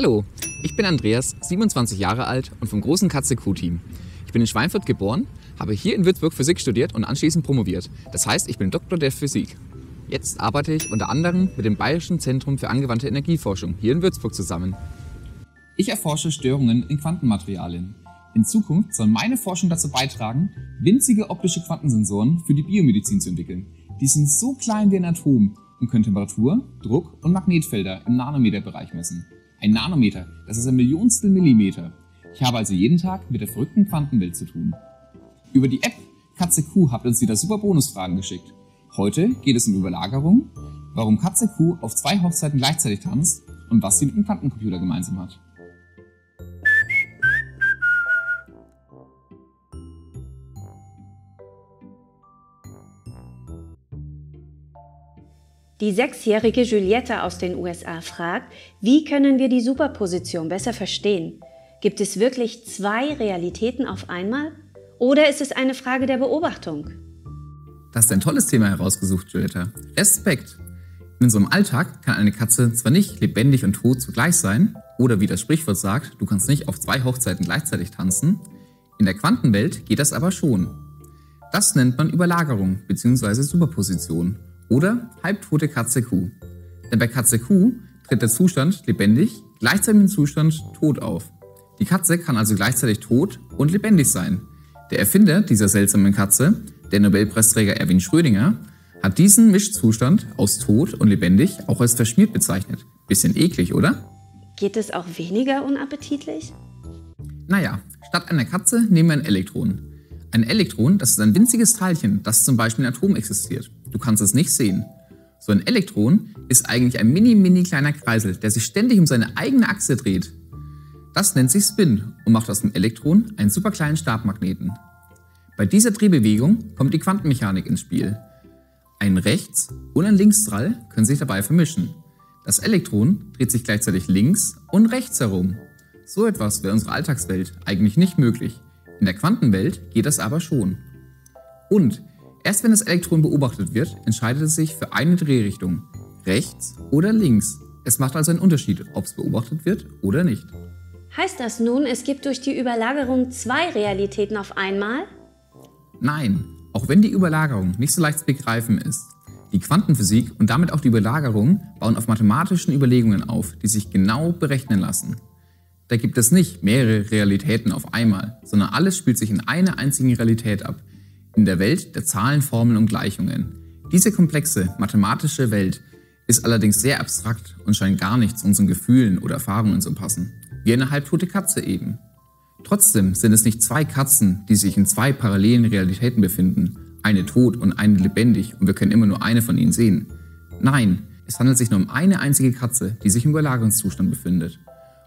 Hallo, ich bin Andreas, 27 Jahre alt und vom großen Katze-Q-Team. Ich bin in Schweinfurt geboren, habe hier in Würzburg Physik studiert und anschließend promoviert. Das heißt, ich bin Doktor der Physik. Jetzt arbeite ich unter anderem mit dem Bayerischen Zentrum für Angewandte Energieforschung hier in Würzburg zusammen. Ich erforsche Störungen in Quantenmaterialien. In Zukunft soll meine Forschung dazu beitragen, winzige optische Quantensensoren für die Biomedizin zu entwickeln. Die sind so klein wie ein Atom und können Temperatur, Druck und Magnetfelder im Nanometerbereich messen. Ein Nanometer, das ist ein Millionstel Millimeter. Ich habe also jeden Tag mit der verrückten Quantenwelt zu tun. Über die App Katze-Q habt uns wieder super Bonusfragen geschickt. Heute geht es um Überlagerung, warum Katze-Q auf zwei Hochzeiten gleichzeitig tanzt und was sie mit dem Quantencomputer gemeinsam hat. Die 6-jährige Julietta aus den USA fragt, wie können wir die Superposition besser verstehen? Gibt es wirklich zwei Realitäten auf einmal? Oder ist es eine Frage der Beobachtung? Das ist ein tolles Thema herausgesucht, Julietta. Respekt! In unserem Alltag kann eine Katze zwar nicht lebendig und tot zugleich sein, oder wie das Sprichwort sagt, du kannst nicht auf zwei Hochzeiten gleichzeitig tanzen. In der Quantenwelt geht das aber schon. Das nennt man Überlagerung bzw. Superposition. Oder halbtote Katze-Q. Denn bei Katze-Q tritt der Zustand lebendig gleichzeitig mit dem Zustand tot auf. Die Katze kann also gleichzeitig tot und lebendig sein. Der Erfinder dieser seltsamen Katze, der Nobelpreisträger Erwin Schrödinger, hat diesen Mischzustand aus tot und lebendig auch als verschmiert bezeichnet. Bisschen eklig, oder? Geht es auch weniger unappetitlich? Naja, statt einer Katze nehmen wir ein Elektron. Ein Elektron, das ist ein winziges Teilchen, das zum Beispiel in Atom existiert. Du kannst es nicht sehen. So ein Elektron ist eigentlich ein mini kleiner Kreisel, der sich ständig um seine eigene Achse dreht. Das nennt sich Spin und macht aus dem Elektron einen super kleinen Stabmagneten. Bei dieser Drehbewegung kommt die Quantenmechanik ins Spiel. Ein Rechts- und ein Linksstrahl können sich dabei vermischen. Das Elektron dreht sich gleichzeitig links und rechts herum. So etwas wäre in unserer Alltagswelt eigentlich nicht möglich. In der Quantenwelt geht das aber schon. Und erst wenn das Elektron beobachtet wird, entscheidet es sich für eine Drehrichtung, rechts oder links. Es macht also einen Unterschied, ob es beobachtet wird oder nicht. Heißt das nun, es gibt durch die Überlagerung zwei Realitäten auf einmal? Nein, auch wenn die Überlagerung nicht so leicht zu begreifen ist. Die Quantenphysik und damit auch die Überlagerung bauen auf mathematischen Überlegungen auf, die sich genau berechnen lassen. Da gibt es nicht mehrere Realitäten auf einmal, sondern alles spielt sich in einer einzigen Realität ab. In der Welt der Zahlen, Formeln und Gleichungen. Diese komplexe mathematische Welt ist allerdings sehr abstrakt und scheint gar nicht zu unseren Gefühlen oder Erfahrungen zu passen. Wie eine halbtote Katze eben. Trotzdem sind es nicht zwei Katzen, die sich in zwei parallelen Realitäten befinden. Eine tot und eine lebendig und wir können immer nur eine von ihnen sehen. Nein, es handelt sich nur um eine einzige Katze, die sich im Überlagerungszustand befindet.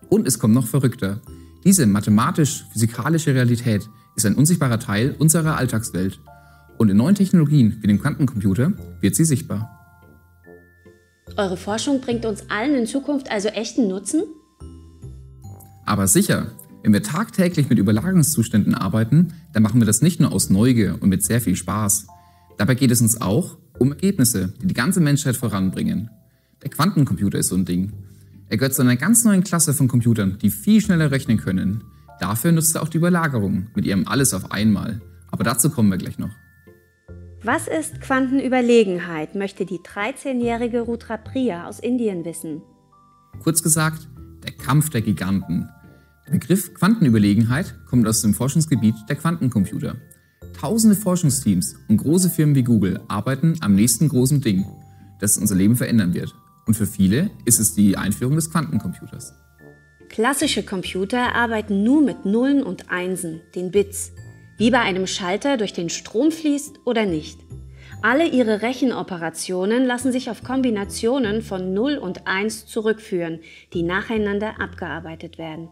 Und es kommt noch verrückter. Diese mathematisch-physikalische Realität ist ein unsichtbarer Teil unserer Alltagswelt. Und in neuen Technologien wie dem Quantencomputer wird sie sichtbar. Eure Forschung bringt uns allen in Zukunft also echten Nutzen? Aber sicher, wenn wir tagtäglich mit Überlagerungszuständen arbeiten, dann machen wir das nicht nur aus Neugier und mit sehr viel Spaß. Dabei geht es uns auch um Ergebnisse, die die ganze Menschheit voranbringen. Der Quantencomputer ist so ein Ding. Er gehört zu einer ganz neuen Klasse von Computern, die viel schneller rechnen können. Dafür nutzt er auch die Überlagerung mit ihrem Alles auf einmal. Aber dazu kommen wir gleich noch. Was ist Quantenüberlegenheit, möchte die 13-jährige Rudra Priya aus Indien wissen. Kurz gesagt, der Kampf der Giganten. Der Begriff Quantenüberlegenheit kommt aus dem Forschungsgebiet der Quantencomputer. Tausende Forschungsteams und große Firmen wie Google arbeiten am nächsten großen Ding, das unser Leben verändern wird. Und für viele ist es die Einführung des Quantencomputers. Klassische Computer arbeiten nur mit Nullen und Einsen, den Bits, wie bei einem Schalter durch den Strom fließt oder nicht. Alle ihre Rechenoperationen lassen sich auf Kombinationen von 0 und 1 zurückführen, die nacheinander abgearbeitet werden.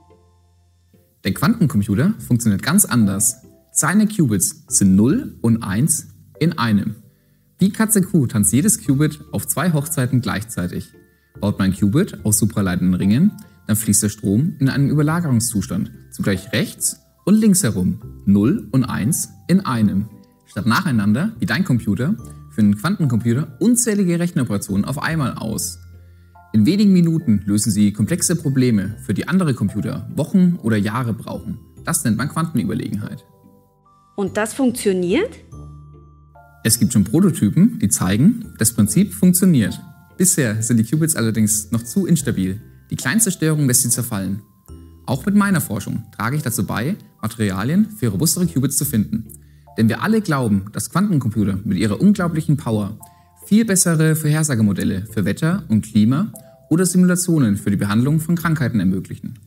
Der Quantencomputer funktioniert ganz anders. Seine Qubits sind 0 und 1 in einem. Wie Katze-Q tanzt jedes Qubit auf zwei Hochzeiten gleichzeitig. Baut man ein Qubit aus supraleitenden Ringen, dann fließt der Strom in einem Überlagerungszustand, zugleich rechts und links herum, 0 und 1 in einem. Statt nacheinander, wie dein Computer, führen Quantencomputer unzählige Rechenoperationen auf einmal aus. In wenigen Minuten lösen sie komplexe Probleme, für die andere Computer Wochen oder Jahre brauchen. Das nennt man Quantenüberlegenheit. Und das funktioniert? Es gibt schon Prototypen, die zeigen, das Prinzip funktioniert. Bisher sind die Qubits allerdings noch zu instabil. Die kleinste Störung lässt sie zerfallen. Auch mit meiner Forschung trage ich dazu bei, Materialien für robustere Qubits zu finden. Denn wir alle glauben, dass Quantencomputer mit ihrer unglaublichen Power viel bessere Vorhersagemodelle für Wetter und Klima oder Simulationen für die Behandlung von Krankheiten ermöglichen.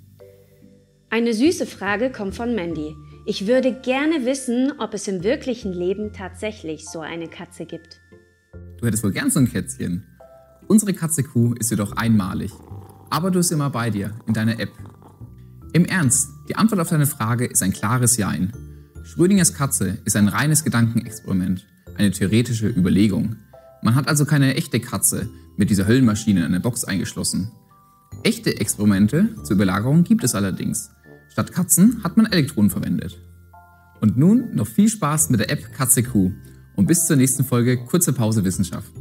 Eine süße Frage kommt von Mandy. Ich würde gerne wissen, ob es im wirklichen Leben tatsächlich so eine Katze gibt. Du hättest wohl gern so ein Kätzchen. Unsere Katze-Q ist jedoch einmalig. Aber du bist immer bei dir, in deiner App. Im Ernst, die Antwort auf deine Frage ist ein klares Jein. Schrödingers Katze ist ein reines Gedankenexperiment, eine theoretische Überlegung. Man hat also keine echte Katze mit dieser Höllenmaschine in eine Box eingeschlossen. Echte Experimente zur Überlagerung gibt es allerdings. Statt Katzen hat man Elektronen verwendet. Und nun noch viel Spaß mit der App Katze-Q und bis zur nächsten Folge Kurze Pause Wissenschaft.